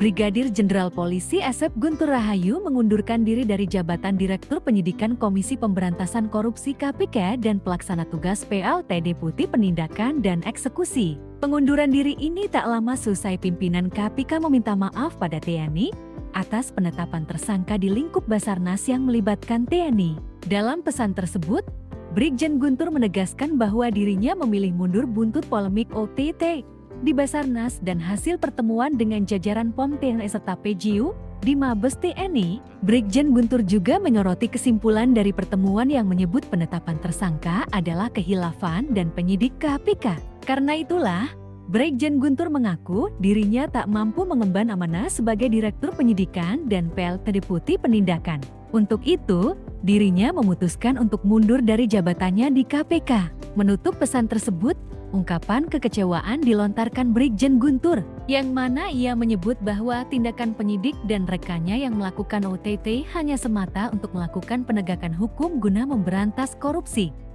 Brigadir Jenderal Polisi Asep Guntur Rahayu mengundurkan diri dari jabatan Direktur Penyidikan Komisi Pemberantasan Korupsi KPK dan Pelaksana Tugas PLT Deputi Penindakan dan Eksekusi. Pengunduran diri ini tak lama selesai pimpinan KPK meminta maaf pada TNI atas penetapan tersangka di lingkup Basarnas yang melibatkan TNI. Dalam pesan tersebut, Brigjen Guntur menegaskan bahwa dirinya memilih mundur buntut polemik OTT di Basarnas dan hasil pertemuan dengan jajaran POM TNI serta PJU di Mabes TNI. Brigjen Guntur juga menyoroti kesimpulan dari pertemuan yang menyebut penetapan tersangka adalah kehilafan dan penyidik KPK. Karena itulah, Brigjen Guntur mengaku dirinya tak mampu mengemban amanah sebagai Direktur Penyidikan dan PLT Deputi Penindakan. Untuk itu, dirinya memutuskan untuk mundur dari jabatannya di KPK. Menutup pesan tersebut, ungkapan kekecewaan dilontarkan Brigjen Guntur, yang mana ia menyebut bahwa tindakan penyidik dan rekannya yang melakukan OTT hanya semata untuk melakukan penegakan hukum guna memberantas korupsi.